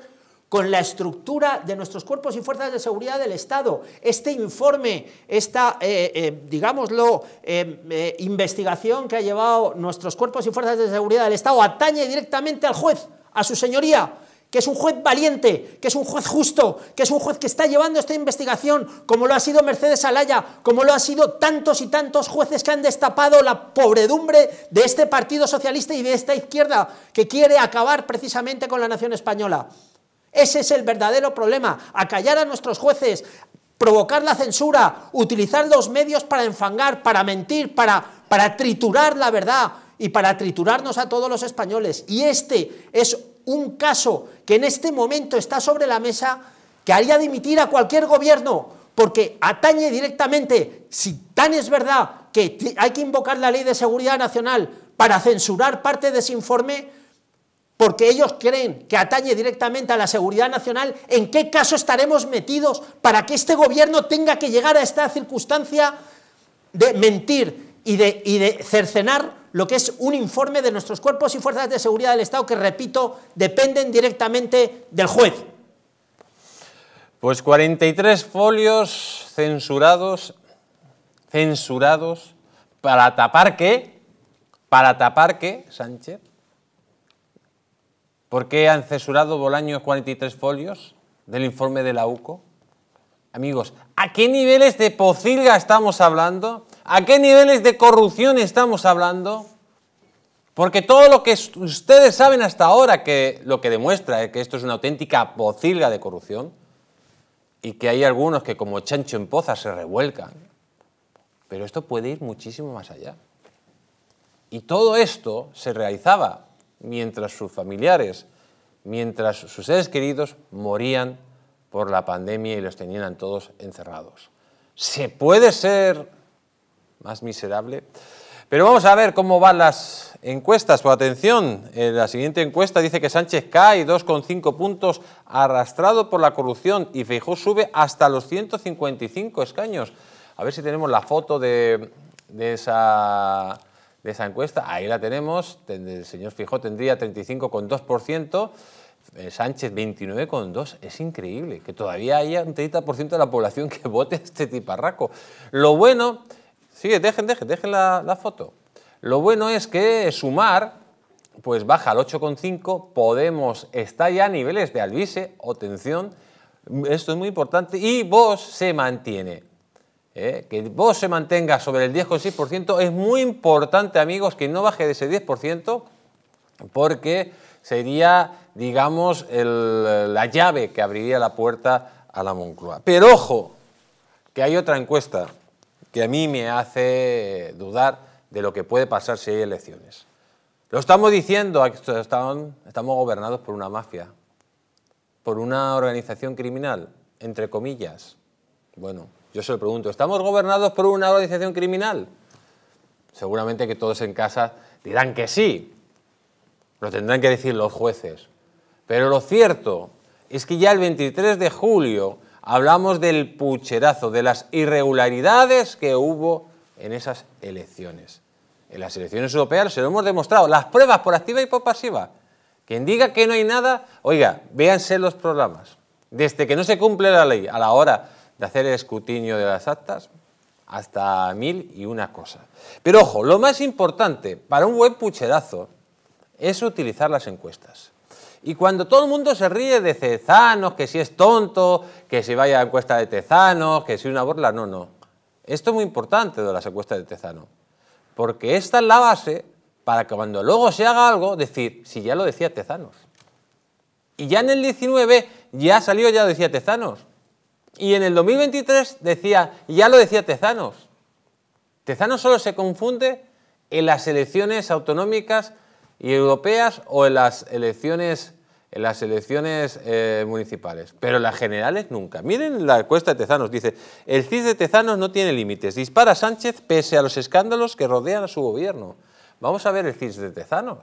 con la estructura de nuestros cuerpos y fuerzas de seguridad del Estado. Este informe, esta, digámoslo, investigación que ha llevado nuestros cuerpos y fuerzas de seguridad del Estado atañe directamente al juez, a su señoría, que es un juez valiente, que es un juez justo, que es un juez que está llevando esta investigación, como lo ha sido Mercedes Alaya, como lo han sido tantos y tantos jueces que han destapado la pobredumbre de este Partido Socialista y de esta izquierda que quiere acabar precisamente con la nación española. Ese es el verdadero problema, acallar a nuestros jueces, provocar la censura, utilizar los medios para enfangar, para mentir, para triturar la verdad y para triturarnos a todos los españoles. Y este es un caso que en este momento está sobre la mesa, que haría dimitir a cualquier gobierno, porque atañe directamente, si tan es verdad que hay que invocar la Ley de Seguridad Nacional para censurar parte de ese informe, porque ellos creen que atañe directamente a la seguridad nacional, ¿en qué caso estaremos metidos para que este gobierno tenga que llegar a esta circunstancia de mentir y de cercenar lo que es un informe de nuestros cuerpos y fuerzas de seguridad del Estado que, repito, dependen directamente del juez? Pues 43 folios censurados, ¿para tapar qué? ¿Para tapar qué, Sánchez? ¿Por qué han censurado Bolaños 43 folios del informe de la UCO? Amigos, ¿a qué niveles de pocilga estamos hablando? ¿A qué niveles de corrupción estamos hablando? Porque todo lo que ustedes saben hasta ahora, que lo que demuestra es que esto es una auténtica pocilga de corrupción y que hay algunos que como chancho en poza se revuelcan. Pero esto puede ir muchísimo más allá. Y todo esto se realizaba mientras sus familiares, mientras sus seres queridos morían por la pandemia y los tenían todos encerrados. ¿Se puede ser más miserable? Pero vamos a ver cómo van las encuestas. Por atención, la siguiente encuesta dice que Sánchez cae 2,5 puntos arrastrado por la corrupción y Feijóo sube hasta los 155 escaños. A ver si tenemos la foto de esa encuesta. Ahí la tenemos. El señor Feijóo tendría 35,2%. Sánchez 29,2%. Es increíble que todavía haya un 30% de la población que vote a este tiparraco. Lo bueno... Sí, dejen la foto. Lo bueno es que Sumar pues baja al 8,5, Podemos está ya a niveles de Alvise, atención, esto es muy importante, y Vox se mantiene. Que Vox se mantenga sobre el 10,6% es muy importante, amigos, que no baje de ese 10%, porque sería, digamos, la llave que abriría la puerta a la Moncloa. Pero ojo, que hay otra encuesta que a mí me hace dudar de lo que puede pasar si hay elecciones. Lo estamos diciendo, estamos gobernados por una mafia, por una organización criminal, entre comillas. Bueno, yo se lo pregunto, ¿estamos gobernados por una organización criminal? Seguramente que todos en casa dirán que sí, lo tendrán que decir los jueces. Pero lo cierto es que ya el 23 de julio... hablamos del pucherazo, de las irregularidades que hubo en esas elecciones. En las elecciones europeas se lo hemos demostrado, las pruebas por activa y por pasiva. Quien diga que no hay nada, oiga, véanse los programas. Desde que no se cumple la ley a la hora de hacer el escrutinio de las actas, hasta 1001 cosas. Pero ojo, lo más importante para un buen pucherazo es utilizar las encuestas. Y cuando todo el mundo se ríe de Tezanos, que si es tonto, que si vaya a la encuesta de Tezanos, que si una burla, no, no. Esto es muy importante de las encuestas de Tezanos, porque esta es la base para que cuando luego se haga algo, decir, si ya lo decía Tezanos. Y ya en el 19 ya salió, ya lo decía Tezanos. Y en el 2023 decía, ya lo decía Tezanos. Tezanos solo se confunde en las elecciones autonómicas y europeas o en las elecciones municipales, pero las generales nunca. Miren la encuesta de Tezanos, dice, el CIS de Tezanos no tiene límites, dispara a Sánchez pese a los escándalos que rodean a su gobierno. Vamos a ver el CIS de Tezanos,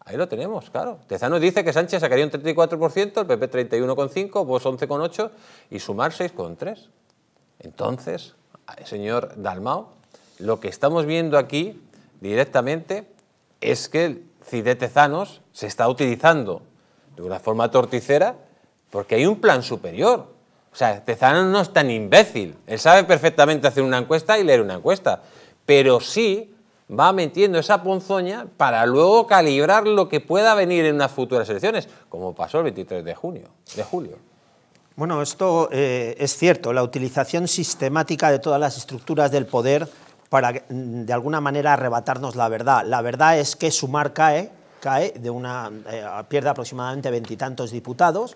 ahí lo tenemos, claro. Tezanos dice que Sánchez sacaría un 34%, el PP 31,5%, Vox 11,8% y Sumar 6,3%. Entonces, señor Dalmau, lo que estamos viendo aquí directamente es que el CIS de Tezanos se está utilizando de una forma torticera porque hay un plan superior. O sea, Tezano no es tan imbécil. Él sabe perfectamente hacer una encuesta y leer una encuesta. Pero sí va metiendo esa ponzoña para luego calibrar lo que pueda venir en unas futuras elecciones, como pasó el 23 de julio. Bueno, esto es cierto, la utilización sistemática de todas las estructuras del poder para, de alguna manera, arrebatarnos la verdad. La verdad es que Sumar cae de una, pierde aproximadamente 20 y tantos diputados,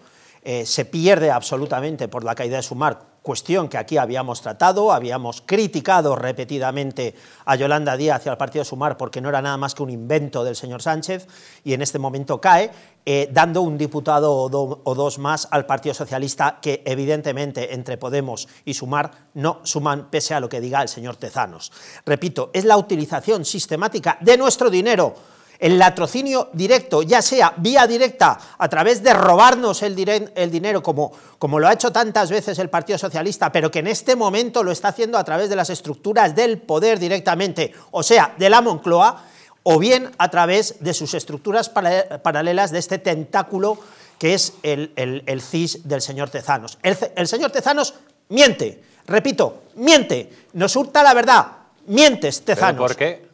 se pierde absolutamente por la caída de Sumar, cuestión que aquí habíamos tratado, habíamos criticado repetidamente a Yolanda Díaz y al partido Sumar porque no era nada más que un invento del señor Sánchez, y en este momento cae, dando un diputado o dos más al Partido Socialista, que evidentemente entre Podemos y Sumar no suman pese a lo que diga el señor Tezanos. Repito, es la utilización sistemática de nuestro dinero, el latrocinio directo, ya sea vía directa, a través de robarnos el dinero, como lo ha hecho tantas veces el Partido Socialista, pero que en este momento lo está haciendo a través de las estructuras del poder directamente, o sea, de la Moncloa, o bien a través de sus estructuras paralelas de este tentáculo que es el CIS del señor Tezanos. El señor Tezanos miente, repito, miente, nos hurta la verdad, mientes, Tezanos. ¿Pero por qué?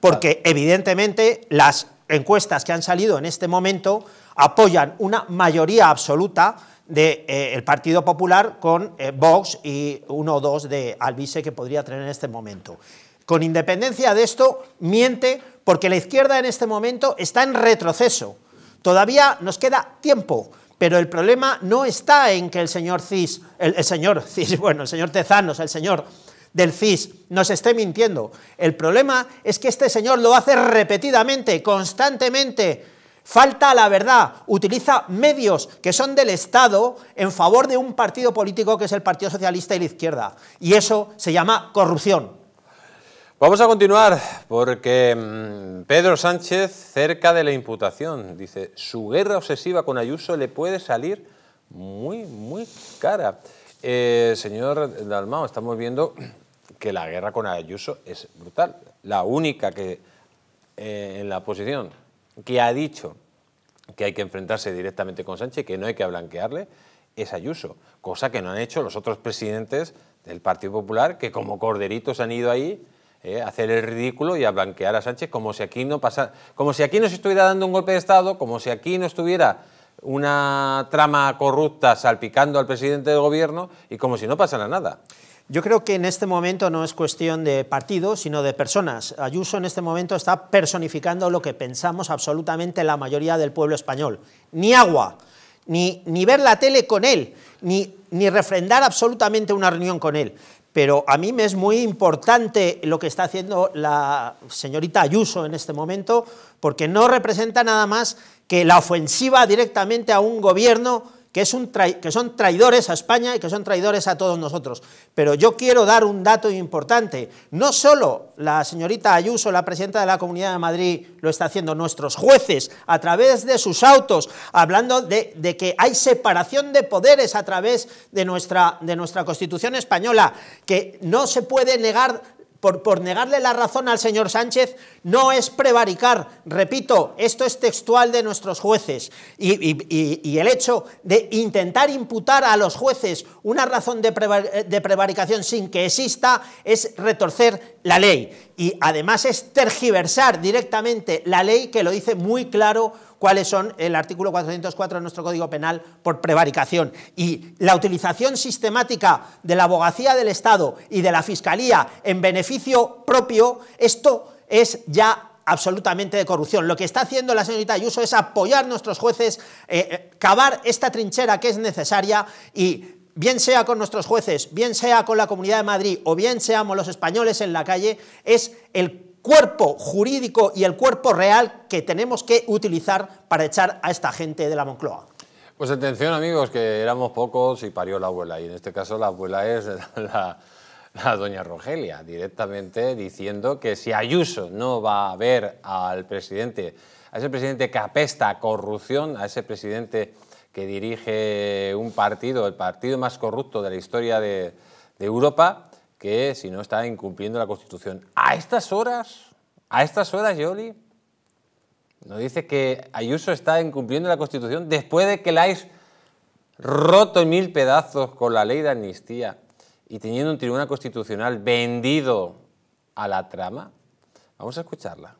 Porque evidentemente las encuestas que han salido en este momento apoyan una mayoría absoluta del Partido Popular con Vox y uno o dos de Albice que podría tener en este momento. Con independencia de esto, miente porque la izquierda en este momento está en retroceso. Todavía nos queda tiempo, pero el problema no está en que el señor Tezanos del CIS nos esté mintiendo. El problema es que este señor lo hace repetidamente, constantemente, falta a la verdad, utiliza medios que son del Estado en favor de un partido político que es el Partido Socialista y la izquierda, y eso se llama corrupción. Vamos a continuar, porque Pedro Sánchez, cerca de la imputación, dice, su guerra obsesiva con Ayuso le puede salir muy, muy cara. Señor Dalmao, estamos viendo que la guerra con Ayuso es brutal. La única que en la oposición que ha dicho que hay que enfrentarse directamente con Sánchez, que no hay que blanquearle, es Ayuso, cosa que no han hecho los otros presidentes del Partido Popular, que como corderitos han ido ahí a hacer el ridículo y a blanquear a Sánchez, como si aquí no pasara, como si aquí no se estuviera dando un golpe de Estado, como si aquí no estuviera una trama corrupta salpicando al presidente del gobierno y como si no pasara nada. Yo creo que en este momento no es cuestión de partidos, sino de personas. Ayuso en este momento está personificando lo que pensamos absolutamente la mayoría del pueblo español. Ni agua, ni ver la tele con él, ni refrendar absolutamente una reunión con él. Pero a mí me es muy importante lo que está haciendo la señorita Ayuso en este momento, porque no representa nada más que la ofensiva directamente a un gobierno que son traidores a España y que son traidores a todos nosotros. Pero yo quiero dar un dato importante. No solo la señorita Ayuso, la presidenta de la Comunidad de Madrid, lo está haciendo, nuestros jueces, a través de sus autos, hablando de que hay separación de poderes a través de nuestra Constitución española, que no se puede negar, por negarle la razón al señor Sánchez, no es prevaricar. Repito, esto es textual de nuestros jueces, y el hecho de intentar imputar a los jueces una razón de prevaricación sin que exista es retorcer la ley, y además es tergiversar directamente la ley, que lo dice muy claro cuáles son el artículo 404 de nuestro Código Penal por prevaricación. Y la utilización sistemática de la abogacía del Estado y de la Fiscalía en beneficio propio, esto es ya absolutamente de corrupción. Lo que está haciendo la señorita Ayuso es apoyar a nuestros jueces, cavar esta trinchera que es necesaria, y bien sea con nuestros jueces, bien sea con la Comunidad de Madrid o bien seamos los españoles en la calle, es el cuerpo jurídico y el cuerpo real que tenemos que utilizar para echar a esta gente de la Moncloa. Pues atención, amigos, que éramos pocos y parió la abuela, y en este caso la abuela es la doña Rogelia, directamente diciendo que si Ayuso no va a ver al presidente, a ese presidente que apesta a corrupción, a ese presidente que dirige un partido, el partido más corrupto de la historia de Europa, que si no está incumpliendo la Constitución. A estas horas, Yoli, nos dice que Ayuso está incumpliendo la Constitución después de que la hayáis roto en mil pedazos con la ley de amnistía y teniendo un tribunal constitucional vendido a la trama? Vamos a escucharla.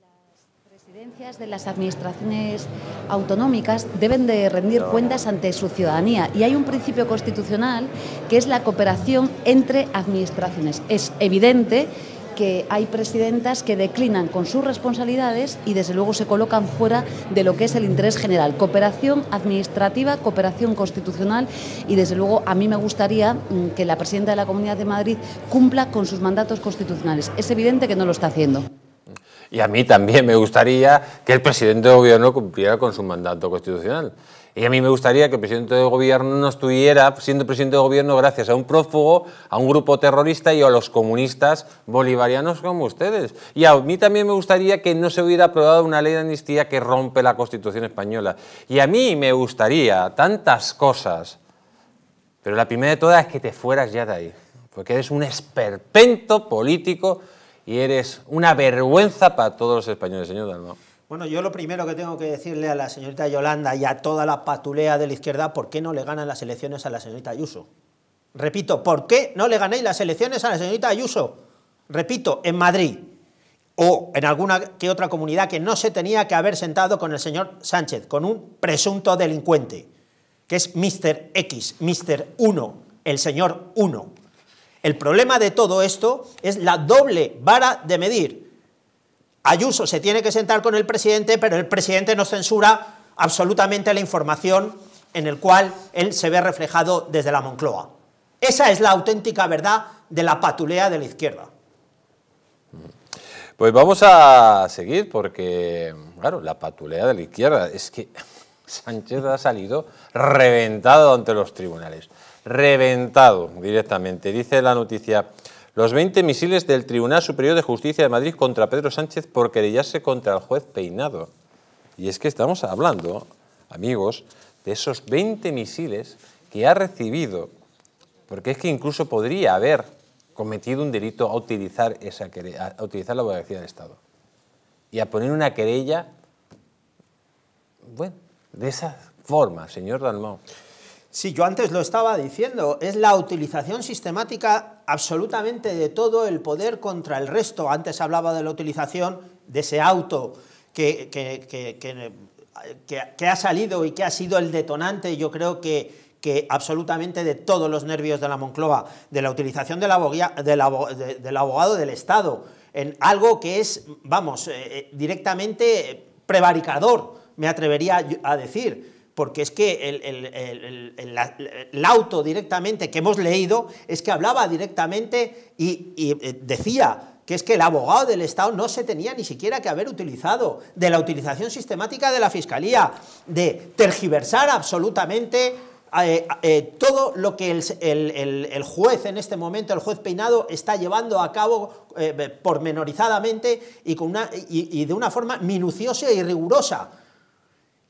Las presidencias de las administraciones autonómicas deben de rendir cuentas ante su ciudadanía y hay un principio constitucional que es la cooperación entre administraciones. Es evidente que hay presidentas que declinan con sus responsabilidades y desde luego se colocan fuera de lo que es el interés general. Cooperación administrativa, cooperación constitucional y desde luego a mí me gustaría que la presidenta de la Comunidad de Madrid cumpla con sus mandatos constitucionales. Es evidente que no lo está haciendo. Y a mí también me gustaría que el presidente del gobierno cumpliera con su mandato constitucional. Y a mí me gustaría que el presidente del gobierno no estuviera siendo presidente del gobierno gracias a un prófugo, a un grupo terrorista y a los comunistas bolivarianos como ustedes. Y a mí también me gustaría que no se hubiera aprobado una ley de amnistía que rompe la Constitución española. Y a mí me gustaría tantas cosas, pero la primera de todas es que te fueras ya de ahí, porque eres un esperpento político y eres una vergüenza para todos los españoles, señor Dalmau. Bueno, yo lo primero que tengo que decirle a la señorita Yolanda y a toda la patulea de la izquierda, ¿por qué no le ganan las elecciones a la señorita Ayuso? Repito, ¿por qué no le ganáis las elecciones a la señorita Ayuso? Repito, en Madrid o en alguna que otra comunidad que no se tenía que haber sentado con el señor Sánchez, con un presunto delincuente, que es Mr. X, Mr. 1, el señor 1. El problema de todo esto es la doble vara de medir. Ayuso se tiene que sentar con el presidente, pero el presidente no censura absolutamente la información en la cual él se ve reflejado desde la Moncloa. Esa es la auténtica verdad de la patulea de la izquierda. Pues vamos a seguir porque, claro, la patulea de la izquierda es que Sánchez ha salido reventado ante los tribunales. Reventado directamente, dice la noticia. Los 20 misiles del Tribunal Superior de Justicia de Madrid contra Pedro Sánchez por querellarse contra el juez Peinado. Y es que estamos hablando, amigos, de esos 20 misiles que ha recibido, porque es que incluso podría haber cometido un delito a utilizar, a utilizar la abogacía del Estado y a poner una querella, bueno, de esa forma, señor Dalmau. Sí, yo antes lo estaba diciendo, es la utilización sistemática absolutamente de todo el poder contra el resto. Antes hablaba de la utilización de ese auto que ha salido y que ha sido el detonante, yo creo que absolutamente de todos los nervios de la Moncloa, de la utilización del abogado del Estado, en algo que es, vamos, directamente prevaricador, me atrevería a decir. Porque es que el auto directamente que hemos leído es que hablaba directamente y decía que es que el abogado del Estado no se tenía ni siquiera que haber utilizado, de la utilización sistemática de la Fiscalía, de tergiversar absolutamente todo lo que el juez en este momento, el juez Peinado, está llevando a cabo pormenorizadamente y, de una forma minuciosa y rigurosa.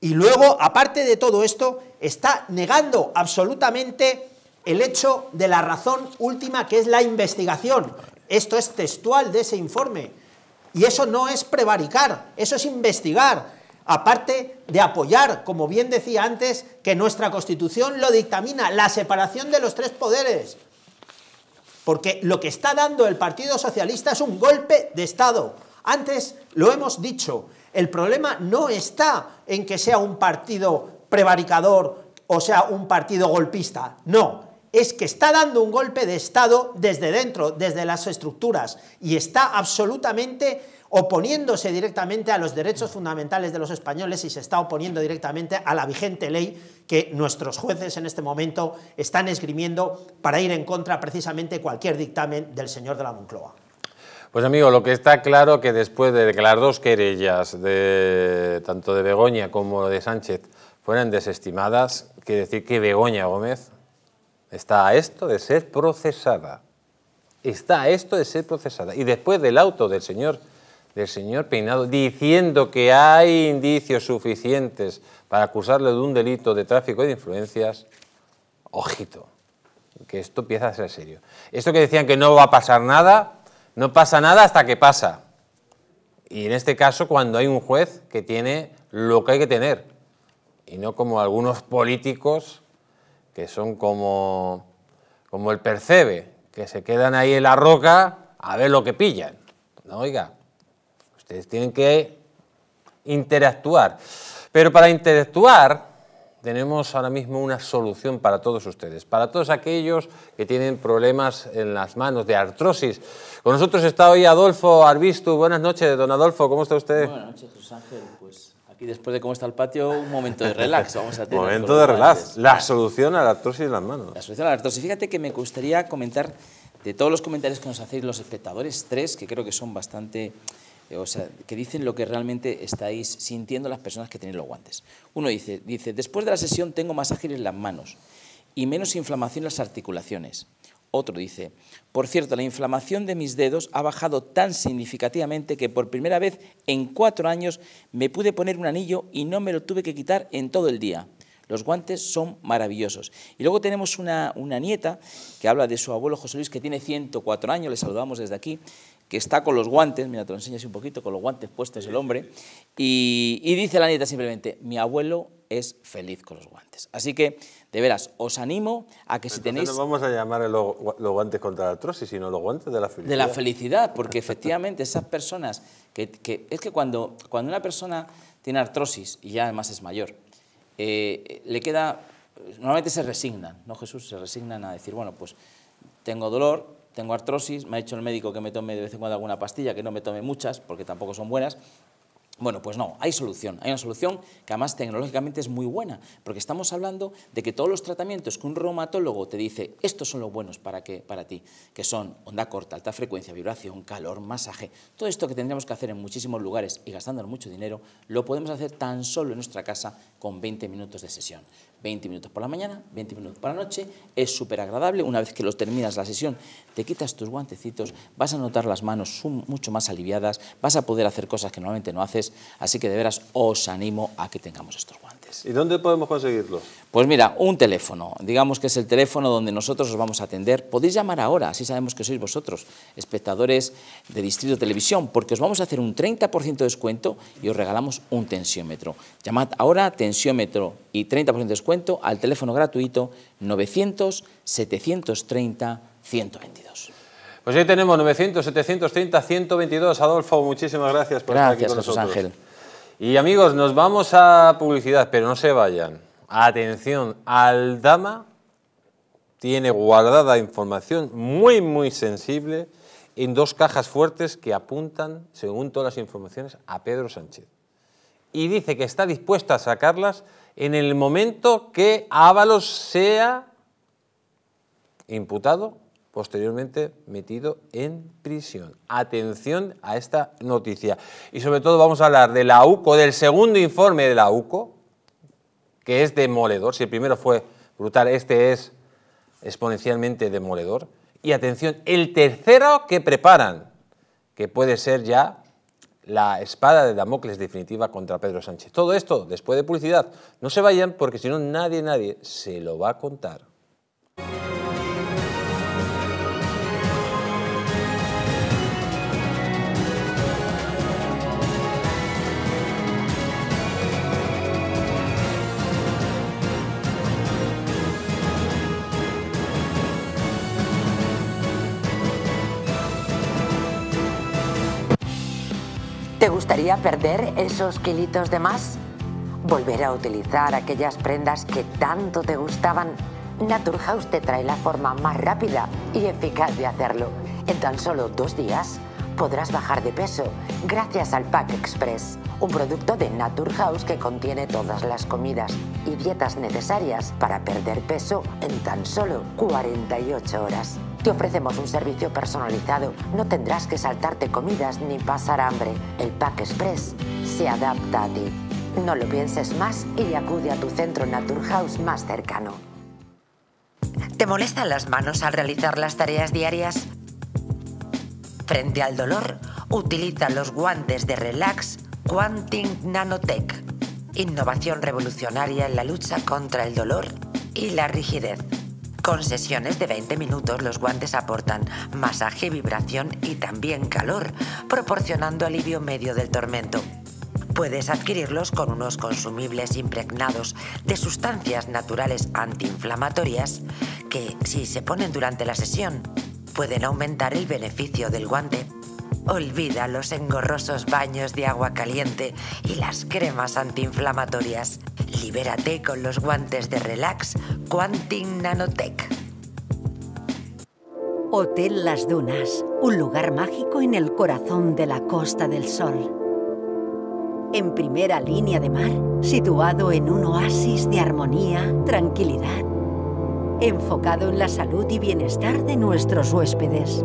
Y luego, aparte de todo esto, está negando absolutamente el hecho de la razón última, que es la investigación. Esto es textual de ese informe. Y eso no es prevaricar, eso es investigar. Aparte de apoyar, como bien decía antes, que nuestra Constitución lo dictamina, la separación de los tres poderes. Porque lo que está dando el Partido Socialista es un golpe de Estado. Antes lo hemos dicho. El problema no está en que sea un partido prevaricador o sea un partido golpista, no, es que está dando un golpe de Estado desde dentro, desde las estructuras y está absolutamente oponiéndose directamente a los derechos fundamentales de los españoles y se está oponiendo directamente a la vigente ley que nuestros jueces en este momento están esgrimiendo para ir en contra precisamente cualquier dictamen del señor de la Moncloa. Pues amigo, lo que está claro que después de que las dos querellas, tanto de Begoña como de Sánchez, fueran desestimadas, quiere decir que Begoña Gómez está a esto de ser procesada. Está a esto de ser procesada. Y después del auto del señor Peinado diciendo que hay indicios suficientes para acusarle de un delito de tráfico de influencias, ojito, que esto empieza a ser serio. Esto que decían que no va a pasar nada... No pasa nada hasta que pasa. Y en este caso, cuando hay un juez que tiene lo que hay que tener. y no como algunos políticos que son como el percebe, que se quedan ahí en la roca a ver lo que pillan. No, oiga, ustedes tienen que interactuar. Pero para interactuar tenemos ahora mismo una solución para todos ustedes, para todos aquellos que tienen problemas en las manos de artrosis. Con nosotros está hoy Adolfo Arbistu. Buenas noches, don Adolfo, ¿cómo está usted? Buenas noches, José Ángel. Pues aquí, después de cómo está el patio, un momento de relax. Vamos a tener momento de relax. La solución a la artrosis en las manos. La solución a la artrosis. Fíjate que me gustaría comentar, de todos los comentarios que nos hacéis los espectadores, tres que creo que son bastante... O sea, que dicen lo que realmente estáis sintiendo las personas que tenéis los guantes. Uno dice, después de la sesión tengo más ágiles las manos y menos inflamación en las articulaciones. Otro dice, por cierto, la inflamación de mis dedos ha bajado tan significativamente que por primera vez en 4 años me pude poner un anillo y no me lo tuve que quitar en todo el día. Los guantes son maravillosos. Y luego tenemos una nieta que habla de su abuelo José Luis, que tiene 104 años, le saludamos desde aquí, que está con los guantes, mira, te lo enseñas un poquito, con los guantes puestos el hombre, y dice la nieta simplemente, mi abuelo es feliz con los guantes. Así que, de veras, os animo a que si tenéis... No vamos a llamar los guantes contra la artrosis, sino los guantes de la felicidad. De la felicidad, porque efectivamente esas personas... es que cuando una persona tiene artrosis, y ya además es mayor, le queda... Normalmente se resignan, ¿no, Jesús? Se resignan a decir, bueno, pues tengo dolor... Tengo artrosis, me ha dicho el médico que me tome de vez en cuando alguna pastilla, que no me tome muchas, porque tampoco son buenas. Bueno, pues no, hay solución. Hay una solución que además tecnológicamente es muy buena, porque estamos hablando de que todos los tratamientos que un reumatólogo te dice, estos son los buenos para ti, que son onda corta, alta frecuencia, vibración, calor, masaje, todo esto que tendríamos que hacer en muchísimos lugares y gastándonos mucho dinero, lo podemos hacer tan solo en nuestra casa con 20 minutos de sesión. 20 minutos por la mañana, 20 minutos por la noche, es súper agradable. Una vez que los terminas la sesión, te quitas tus guantecitos, vas a notar las manos mucho más aliviadas, vas a poder hacer cosas que normalmente no haces, así que de veras os animo a que tengamos estos guantes. ¿Y dónde podemos conseguirlos? Pues mira, un teléfono, digamos que es el teléfono donde nosotros os vamos a atender. Podéis llamar ahora, así sabemos que sois vosotros, espectadores de Distrito Televisión, porque os vamos a hacer un 30% de descuento y os regalamos un tensiómetro. Llamad ahora, tensiómetro y 30% de descuento, al teléfono gratuito 900 730 122. Pues hoy tenemos 900 730 122. Adolfo, muchísimas gracias por estar aquí con nosotros. Gracias, Ángel. Y amigos, nos vamos a publicidad, pero no se vayan. Atención, Aldama tiene guardada información muy sensible en 2 cajas fuertes que apuntan, según todas las informaciones, a Pedro Sánchez. Y dice que está dispuesta a sacarlas en el momento que Ábalos sea imputado, posteriormente metido en prisión. Atención a esta noticia. Y sobre todo vamos a hablar de la UCO, del segundo informe de la UCO, que es demoledor. Si el primero fue brutal, este es exponencialmente demoledor. Y atención, el tercero que preparan, que puede ser ya la espada de Damocles definitiva contra Pedro Sánchez. Todo esto después de publicidad. No se vayan, porque si no nadie se lo va a contar. ¿Te gustaría perder esos kilitos de más? ¿Volver a utilizar aquellas prendas que tanto te gustaban? Naturhaus te trae la forma más rápida y eficaz de hacerlo. En tan solo 2 días podrás bajar de peso gracias al Pack Express, un producto de Naturhaus que contiene todas las comidas y dietas necesarias para perder peso en tan solo 48 horas. Te ofrecemos un servicio personalizado. No tendrás que saltarte comidas ni pasar hambre. El Pack Express se adapta a ti. No lo pienses más y acude a tu centro Naturhaus más cercano. ¿Te molestan las manos al realizar las tareas diarias? Frente al dolor, utiliza los guantes de Relax Quantum Nanotech. Innovación revolucionaria en la lucha contra el dolor y la rigidez. Con sesiones de 20 minutos, los guantes aportan masaje, vibración y también calor, proporcionando alivio medio del tormento. puedes adquirirlos con unos consumibles impregnados de sustancias naturales antiinflamatorias que, si se ponen durante la sesión, pueden aumentar el beneficio del guante. Olvida los engorrosos baños de agua caliente y las cremas antiinflamatorias. Libérate con los guantes de Relax Quantin Nanotech. Hotel Las Dunas, un lugar mágico en el corazón de la Costa del Sol. En primera línea de mar, situado en un oasis de armonía, tranquilidad, enfocado en la salud y bienestar de nuestros huéspedes.